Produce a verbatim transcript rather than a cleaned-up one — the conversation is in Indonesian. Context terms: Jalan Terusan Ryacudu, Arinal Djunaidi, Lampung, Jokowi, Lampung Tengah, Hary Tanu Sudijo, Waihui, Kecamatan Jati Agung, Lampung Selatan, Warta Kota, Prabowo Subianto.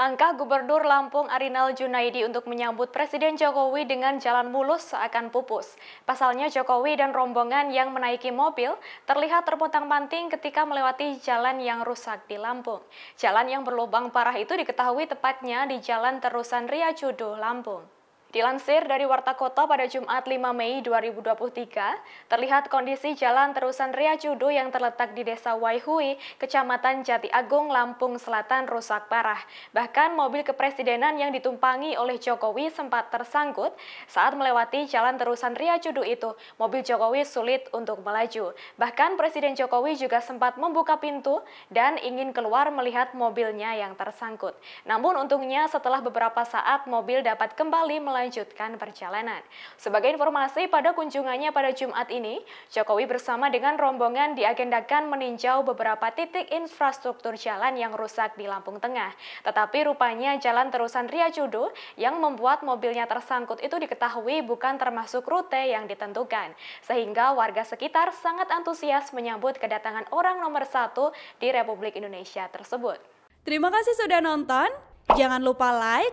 Langkah Gubernur Lampung Arinal Djunaidi untuk menyambut Presiden Jokowi dengan jalan mulus seakan pupus. Pasalnya Jokowi dan rombongan yang menaiki mobil terlihat terpontang-panting ketika melewati jalan yang rusak di Lampung. Jalan yang berlubang parah itu diketahui tepatnya di Jalan Terusan Ryacudu, Lampung. Dilansir dari Warta Kota pada Jumat lima Mei dua ribu dua puluh tiga, terlihat kondisi Jalan Terusan Ryacudu yang terletak di Desa Waihui, Kecamatan Jati Agung, Lampung Selatan rusak parah. Bahkan mobil kepresidenan yang ditumpangi oleh Jokowi sempat tersangkut saat melewati Jalan Terusan Ryacudu itu. Mobil Jokowi sulit untuk melaju. Bahkan Presiden Jokowi juga sempat membuka pintu dan ingin keluar melihat mobilnya yang tersangkut. Namun untungnya setelah beberapa saat mobil dapat kembali melaju. Melanjutkan perjalanan. Sebagai informasi, pada kunjungannya pada Jumat ini, Jokowi bersama dengan rombongan diagendakan meninjau beberapa titik infrastruktur jalan yang rusak di Lampung Tengah. Tetapi rupanya Jalan Terusan Ryacudu yang membuat mobilnya tersangkut itu diketahui bukan termasuk rute yang ditentukan. Sehingga warga sekitar sangat antusias menyambut kedatangan orang nomor satu di Republik Indonesia tersebut. Terima kasih sudah nonton. Jangan lupa like,